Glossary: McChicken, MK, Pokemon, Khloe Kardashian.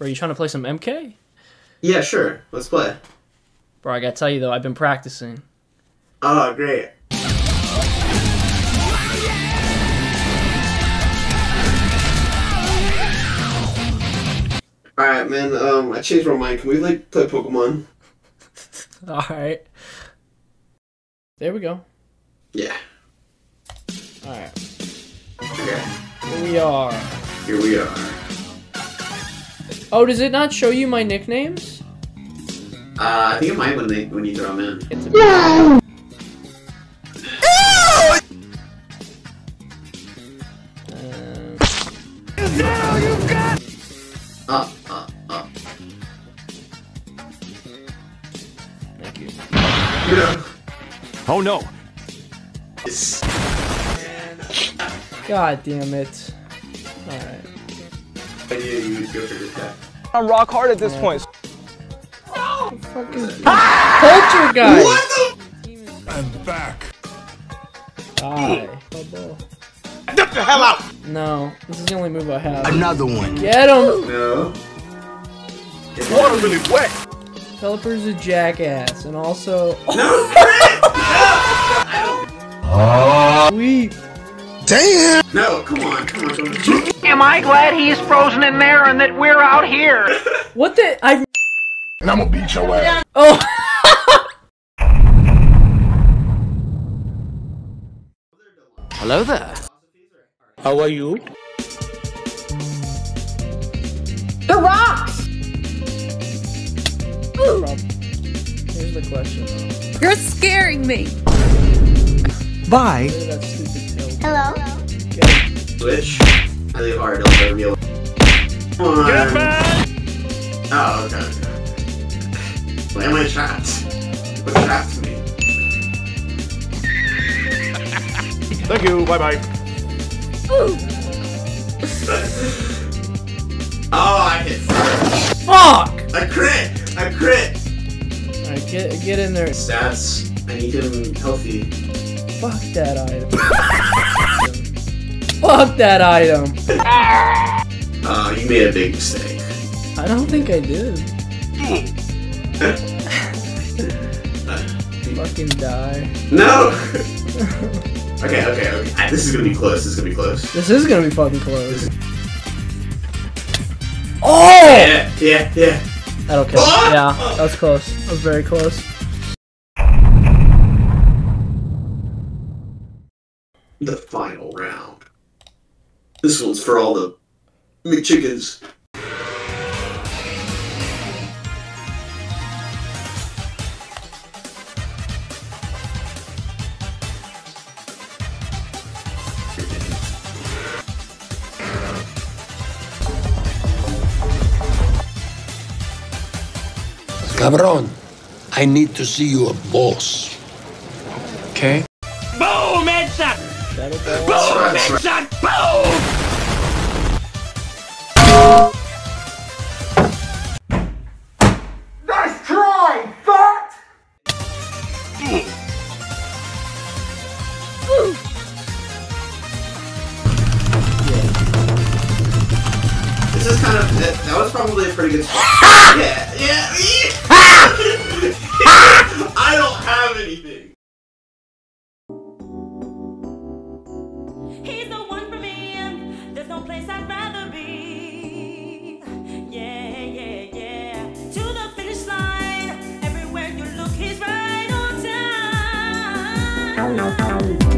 Bro, you trying to play some MK? Yeah, sure. Let's play. Bro, I gotta tell you though, I've been practicing. Oh, great. Alright, man, I changed my mind. Can we, like, play Pokemon? Alright. There we go. Yeah. Alright. Okay. Here we are. Here we are. Oh, does it not show you my nicknames? I think it might when you throw them in. It's a no! No, you got up. Thank you. Yeah. Oh no! Yes. God damn it. Alright. I'm rock hard at this point. No! Fucking culture guy! What the? I'm back. Die. Get the hell out! No, this is the only move I have. Another one. Get him! No. It's water really wet! Pelipper's a jackass, and also. No! No! We. Damn! No, come on, come on, come on. Am I glad he's frozen in there and that we're out here? What the? And I'm gonna beat your ass. Oh! Hello there. How are you? The rocks! Ooh. Here's the question. You're scaring me! Bye! Hello? Switch. I leave hard, don't let me alone. Come on! Get back! Oh, okay. Play my traps. What traps me? Thank you, bye-bye. Oh, I hit first. Fuck! I crit! Alright, get in there. Stats. I need him healthy. Fuck that item. Fuck that item. You made a big mistake. I don't think I did. Fucking die. No! Okay. This is gonna be close. This is gonna be fucking close. Oh! Yeah. That'll kill. Oh! Yeah, that was close. That was very close. The final round. This one's for all the McChickens. Cabron, I need to see you a boss. Okay. Boom, headshot! Boom, headshot! Boom! Nice try, fuck! This is kind of that was probably a pretty good spot. Yeah. I don't have anything. He's the one for me, and there's no place I'd rather be. Yeah. To the finish line, everywhere you look, he's right on time.